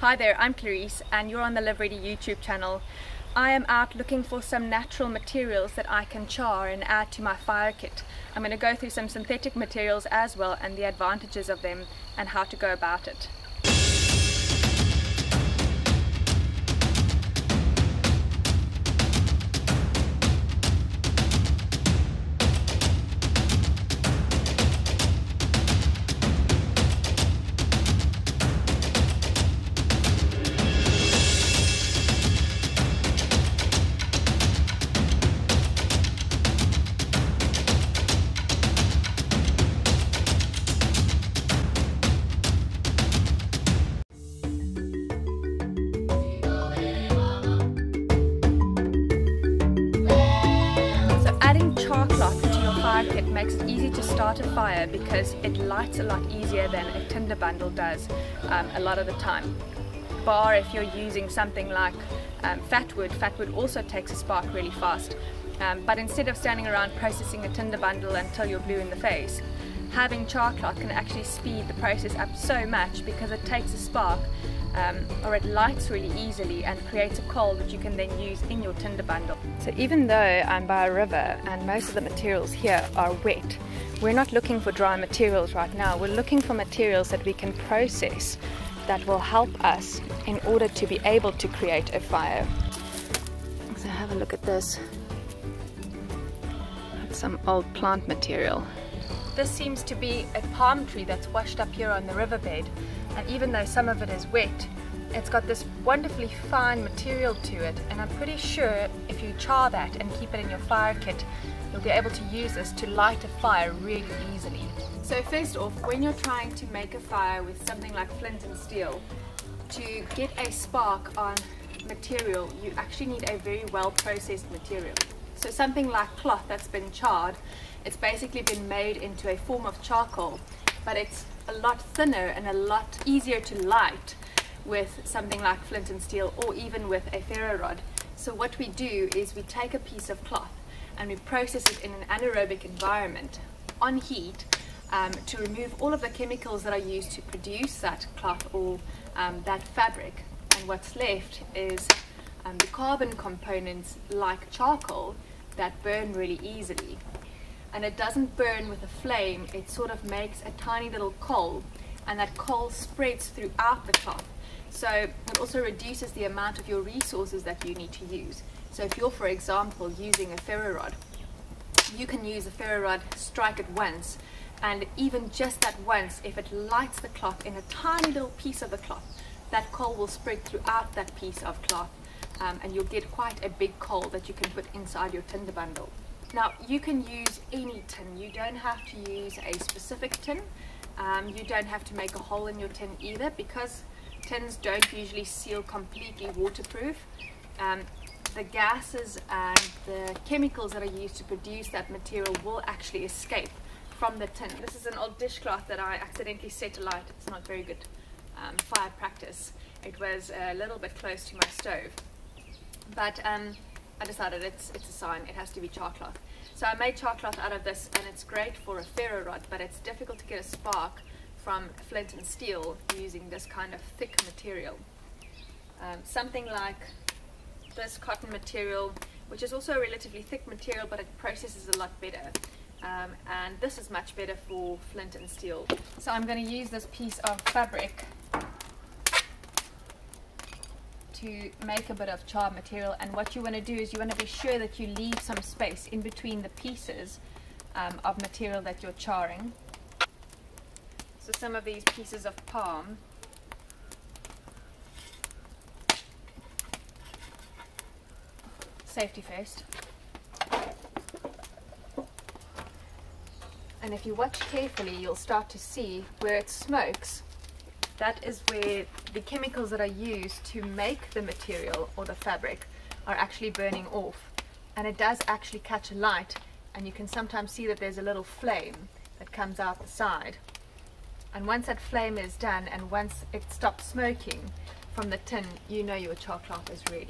Hi there, I'm Clarice and you're on the Live Ready YouTube channel. I am out looking for some natural materials that I can char and add to my fire kit. I'm going to go through some synthetic materials as well and the advantages of them and how to go about it. It makes it easy to start a fire because it lights a lot easier than a tinder bundle does a lot of the time. Bar if you're using something like fatwood also takes a spark really fast. But instead of standing around processing a tinder bundle until you're blue in the face, having char cloth can actually speed the process up so much because it takes a spark or it lights really easily and creates a coal that you can then use in your tinder bundle. So even though I'm by a river and most of the materials here are wet, we're not looking for dry materials right now. We're looking for materials that we can process that will help us in order to be able to create a fire. So have a look at this. That's some old plant material. This seems to be a palm tree that's washed up here on the riverbed, and even though some of it is wet, it's got this wonderfully fine material to it, and I'm pretty sure if you char that and keep it in your fire kit, you'll be able to use this to light a fire really easily. So first off, when you're trying to make a fire with something like flint and steel, to get a spark on material, you actually need a very well processed material. So something like cloth that's been charred, it's basically been made into a form of charcoal, but it's a lot thinner and a lot easier to light with something like flint and steel or even with a ferro rod. So what we do is we take a piece of cloth and we process it in an anaerobic environment on heat to remove all of the chemicals that are used to produce that cloth or that fabric. And what's left is the carbon components like charcoal that burn really easily, and it doesn't burn with a flame. It sort of makes a tiny little coal, and that coal spreads throughout the cloth, so it also reduces the amount of your resources that you need to use. So if you're, for example, using a ferro rod, you can use a ferro rod, strike it once, and even just that once, if it lights the cloth in a tiny little piece of the cloth, that coal will spread throughout that piece of cloth. And you'll get quite a big coal that you can put inside your tinder bundle. Now, you can use any tin. You don't have to use a specific tin. You don't have to make a hole in your tin either, because tins don't usually seal completely waterproof. The gases and the chemicals that are used to produce that material will actually escape from the tin. This is an old dishcloth that I accidentally set alight. It's not very good fire practice. It was a little bit close to my stove. But I decided it's a sign, it has to be char cloth. So I made char cloth out of this, and it's great for a ferro rod, but it's difficult to get a spark from flint and steel using this kind of thick material. Something like this cotton material, which is also a relatively thick material, but it processes a lot better. And this is much better for flint and steel. So I'm going to use this piece of fabric to make a bit of char material, and what you want to do is you want to be sure that you leave some space in between the pieces of material that you're charring. So some of these pieces of palm, safety first, and if you watch carefully you'll start to see where it smokes. That is where the chemicals that are used to make the material or the fabric are actually burning off, and it does actually catch a light, and you can sometimes see that there's a little flame that comes out the side. And once that flame is done and once it stops smoking from the tin, you know your char cloth is ready.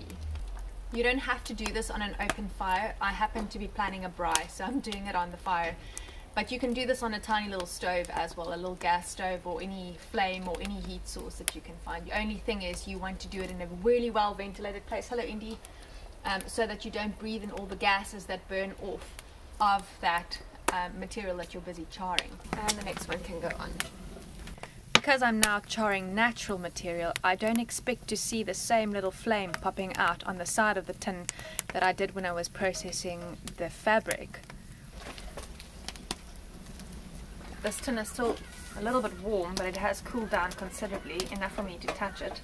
You don't have to do this on an open fire. I happen to be planning a braai, so I'm doing it on the fire. But you can do this on a tiny little stove as well, a little gas stove or any flame or any heat source that you can find. The only thing is you want to do it in a really well ventilated place, hello Indy, so that you don't breathe in all the gases that burn off of that material that you're busy charring. And the next one can go on. Because I'm now charring natural material, I don't expect to see the same little flame popping out on the side of the tin that I did when I was processing the fabric. This tin is still a little bit warm, but it has cooled down considerably, enough for me to touch it.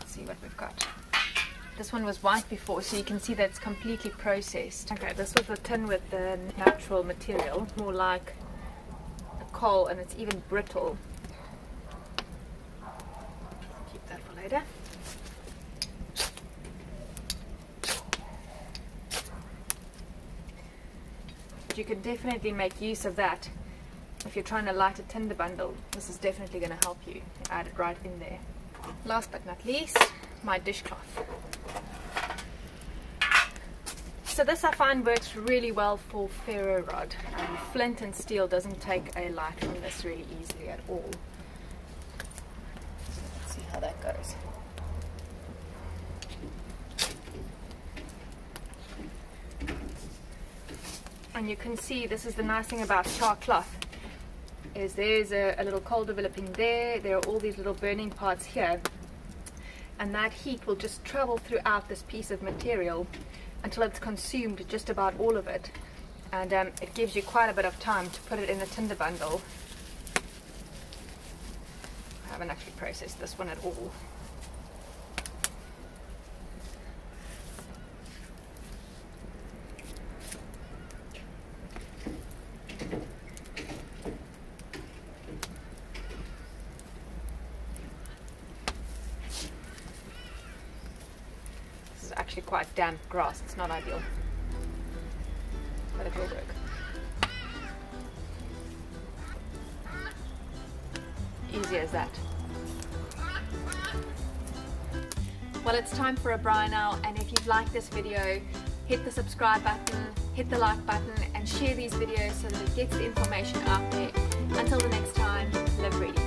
Let's see what we've got. This one was white before, so you can see that it's completely processed. Okay, this was the tin with the natural material, more like a coal, and it's even brittle. Keep that for later. But you can definitely make use of that. If you're trying to light a tinder bundle, this is definitely going to help you. Add it right in there. Last but not least, my dishcloth. So this I find works really well for ferro rod. Flint and steel doesn't take a light from this really easily at all. So let's see how that goes. And you can see, this is the nice thing about char cloth, is there's a little coal developing there, there are all these little burning parts here, and that heat will just travel throughout this piece of material until it's consumed just about all of it, and it gives you quite a bit of time to put it in the tinder bundle. I haven't actually processed this one at all. Actually quite damp grass, it's not ideal, but it will work. Easy as that. Well, it's time for a braai now, and if you've liked this video, hit the subscribe button, hit the like button, and share these videos so that it gets the information out there. Until the next time, live ready.